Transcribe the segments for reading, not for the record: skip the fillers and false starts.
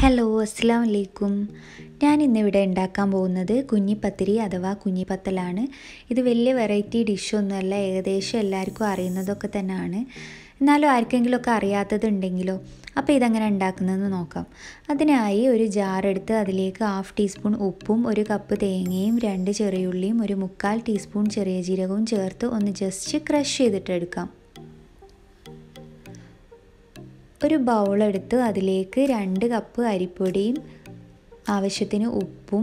Hello അസ്സലാമു അലൈക്കും. ഞാൻ ഇന്നിവിടെ ഉണ്ടാക്കാൻ പോകുന്നത് കുഞ്ഞിപ്പത്തിരി അഥവാ കുഞ്ഞിപ്പത്തലാണ്. ഇത് വലിയ വെറൈറ്റി ഡിഷൊന്നുമല്ല, ഏകദേശം എല്ലാവർക്കും അറിയുന്നതൊക്കെ തന്നെയാണ്. എന്നാലും ആർക്കെങ്കിലുമൊക്കെ അറിയാത്തതുണ്ടെങ്കിലോ, അപ്പോൾ ഇതെങ്ങനെ ഉണ്ടാക്കുന്നതെന്ന് നോക്കാം. അതിനായി ഒരു ജാറെടുത്ത് അതിലേക്ക് 1/2 ടീസ്പൂൺ ഉപ്പും 1 കപ്പ് തേങ്ങയും 2 ചെറിയുള്ളിയും 1/4 ടീസ്പൂൺ ചെറിയ ജീരകവും ചേർത്ത് ഒന്ന് ജസ്റ്റ് ക്രഷ് ചെയ്തിട്ടെടുക്കാം. ഒരു ബൗളെടുത്ത് അതിലേക്ക് 2 കപ്പ് അരിപ്പൊടിയും ആവശ്യത്തിന് ഉപ്പും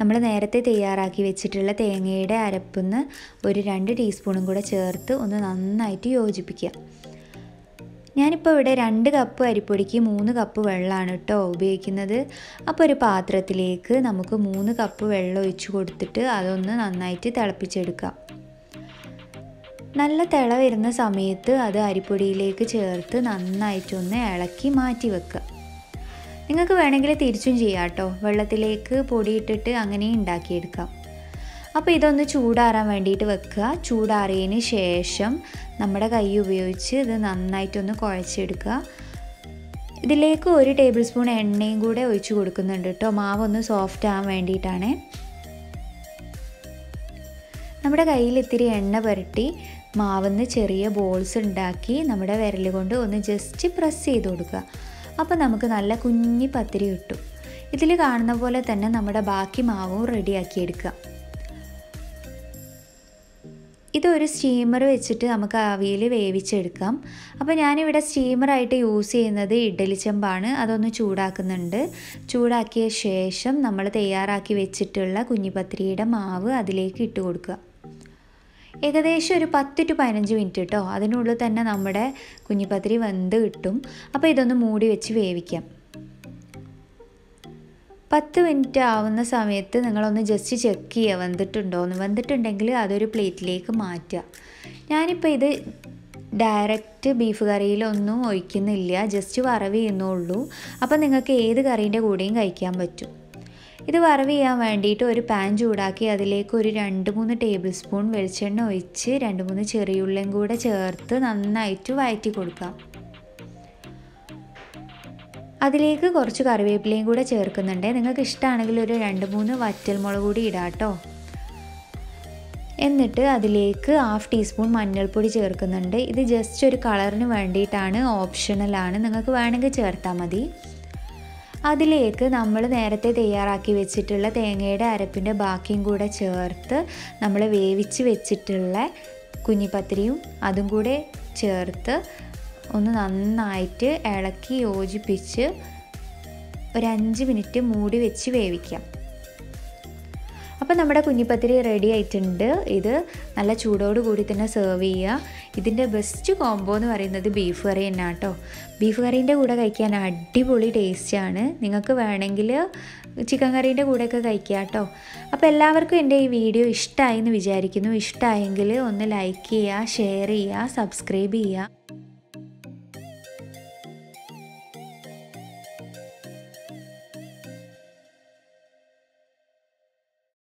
നമ്മൾ നേരത്തെ തയ്യാറാക്കി വെച്ചിട്ടുള്ള തേങ്ങയുടെ അരപ്പിന്ന് 1 2 ടീസ്പൂണും കൂടെ ചേർത്ത് ഒന്ന് നന്നായിട്ട് യോജിപ്പിക്കുക. ഞാനിപ്പോൾ ഇവിടെ 2 കപ്പ് അരിപ്പൊടിക്ക് 3 കപ്പ് വെള്ളമാണ് കേട്ടോ ഉപയോഗിക്കുന്നത്. അപ്പോൾ ഒരു പാത്രത്തിലേക്ക് നമുക്ക് 3 കപ്പ് വെള്ളം ഒഴിച്ച് കൊടുത്തിട്ട് അതൊന്ന് നന്നായിട്ട് തിളപ്പിച്ചെടുക്കാം. നല്ല തിള വരുന്ന സമയത്ത് അത് അരിപ്പൊടിയിലേക്ക് ചേർത്ത് നന്നായിട്ടൊന്ന് ഇളക്കി മാറ്റി വെക്കുക. നിങ്ങൾക്ക് വേണമെങ്കിൽ തിരിച്ചും ചെയ്യാം കേട്ടോ, വെള്ളത്തിലേക്ക് പൊടിയിട്ടിട്ട് അങ്ങനെ ഉണ്ടാക്കിയെടുക്കാം. അപ്പോൾ ഇതൊന്ന് ചൂടാറാൻ വേണ്ടിയിട്ട് വെക്കുക. ചൂടാറിയതിന് ശേഷം നമ്മുടെ കൈ ഉപയോഗിച്ച് ഇത് നന്നായിട്ടൊന്ന് കുഴച്ചെടുക്കുക. ഇതിലേക്ക് 1 ടേബിൾ സ്പൂൺ എണ്ണയും കൂടെ ഒഴിച്ച് കൊടുക്കുന്നുണ്ട് കേട്ടോ, മാവൊന്ന് സോഫ്റ്റ് ആവാൻ വേണ്ടിയിട്ടാണ്. നമ്മുടെ കയ്യിൽ ഇത്തിരി എണ്ണ പുരട്ടി മാവെന്ന് ചെറിയ ബോൾസ് ഉണ്ടാക്കി നമ്മുടെ വിരൽ കൊണ്ട് ഒന്ന് ജസ്റ്റ് പ്രസ് ചെയ്ത് കൊടുക്കുക. അപ്പോൾ നമുക്ക് നല്ല കുഞ്ഞി പത്തിരി കിട്ടും. ഇതിൽ കാണുന്ന പോലെ തന്നെ നമ്മുടെ ബാക്കി മാവും റെഡിയാക്കിയെടുക്കുക. ഇതൊരു സ്റ്റീമർ വെച്ചിട്ട് നമുക്ക് ആവിയിൽ വേവിച്ചെടുക്കാം. അപ്പോൾ ഞാനിവിടെ സ്റ്റീമറായിട്ട് യൂസ് ചെയ്യുന്നത് ഇഡ്ഡലിച്ചെമ്പാണ്. അതൊന്ന് ചൂടാക്കുന്നുണ്ട്. ചൂടാക്കിയ ശേഷം നമ്മൾ തയ്യാറാക്കി വെച്ചിട്ടുള്ള കുഞ്ഞിപ്പത്തിരിയുടെ മാവ് അതിലേക്ക് ഇട്ട് കൊടുക്കുക. ഏകദേശം ഒരു 10 to 15 മിനിറ്റ് കേട്ടോ, അതിനുള്ളിൽ തന്നെ നമ്മുടെ കുഞ്ഞിപ്പത്തിരി വെന്ത് കിട്ടും. അപ്പോൾ ഇതൊന്ന് മൂടി വെച്ച് വേവിക്കാം. 10 മിനിറ്റ് ആവുന്ന സമയത്ത് നിങ്ങളൊന്ന് ജസ്റ്റ് ചെക്ക് ചെയ്യുക വെന്തിട്ടുണ്ടോയെന്ന്. വെന്തിട്ടുണ്ടെങ്കിൽ അതൊരു പ്ലേറ്റിലേക്ക് മാറ്റുക. ഞാനിപ്പോൾ ഇത് ഡയറക്റ്റ് ബീഫ് കറിയിലൊന്നും ഒഴിക്കുന്നില്ല, ജസ്റ്റ് വറവ് ചെയ്യുന്നുള്ളൂ. അപ്പോൾ നിങ്ങൾക്ക് ഏത് കറീൻ്റെ കൂടെയും കഴിക്കാൻ പറ്റും. ഇത് വറവ് ചെയ്യാൻ വേണ്ടിയിട്ട് ഒരു പാൻ ചൂടാക്കി അതിലേക്ക് ഒരു 2 3 ടേബിൾ സ്പൂൺ വെളിച്ചെണ്ണ ഒഴിച്ച് 2 3 ചെറിയുള്ളിയും കൂടെ ചേർത്ത് നന്നായിട്ട് വഴറ്റി കൊടുക്കാം. അതിലേക്ക് കുറച്ച് കറിവേപ്പിലയും കൂടെ ചേർക്കുന്നുണ്ട്. നിങ്ങൾക്ക് ഇഷ്ടമാണെങ്കിൽ ഒരു 2 3 വറ്റൽമുളക് കൂടി ഇടാം കേട്ടോ. എന്നിട്ട് അതിലേക്ക് 1/2 ടീസ്പൂൺ മഞ്ഞൾപ്പൊടി ചേർക്കുന്നുണ്ട്. ഇത് ജസ്റ്റ് ഒരു കളറിന് വേണ്ടിയിട്ടാണ്, ഓപ്ഷണലാണ്, നിങ്ങൾക്ക് വേണമെങ്കിൽ ചേർത്താൽ മതി. അതിലേക്ക് നമ്മൾ നേരത്തെ തയ്യാറാക്കി വെച്ചിട്ടുള്ള തേങ്ങയുടെ അരപ്പിൻ്റെ ബാക്കിയും കൂടെ ചേർത്ത് നമ്മൾ വേവിച്ച് വെച്ചിട്ടുള്ള കുഞ്ഞിപ്പത്തിരിയും അതും കൂടെ ചേർത്ത് ഒന്ന് നന്നായിട്ട് ഇളക്കി യോജിപ്പിച്ച് 5 മിനിറ്റ് മൂടി വെച്ച് വേവിക്കാം. അപ്പോൾ നമ്മുടെ കുഞ്ഞിപ്പത്തിരി റെഡി ആയിട്ടുണ്ട്. ഇത് നല്ല ചൂടോട് കൂടി തന്നെ സെർവ് ചെയ്യുക. ഇതിൻ്റെ ബെസ്റ്റ് കോംബോ എന്ന് പറയുന്നത് ബീഫ് കറി തന്നെയാണ് കേട്ടോ. ബീഫ് കറീൻ്റെ കൂടെ കഴിക്കാൻ അടിപൊളി ടേസ്റ്റാണ്. നിങ്ങൾക്ക് വേണമെങ്കിൽ ചിക്കൻ കറീൻ്റെ കൂടെയൊക്കെ കഴിക്കുക കേട്ടോ. അപ്പോൾ എല്ലാവർക്കും എൻ്റെ ഈ വീഡിയോ ഇഷ്ടമായി എന്ന് വിചാരിക്കുന്നു. ഇഷ്ടമായെങ്കിൽ ഒന്ന് ലൈക്ക് ചെയ്യുക, ഷെയർ ചെയ്യുക, സബ്സ്ക്രൈബ് ചെയ്യുക.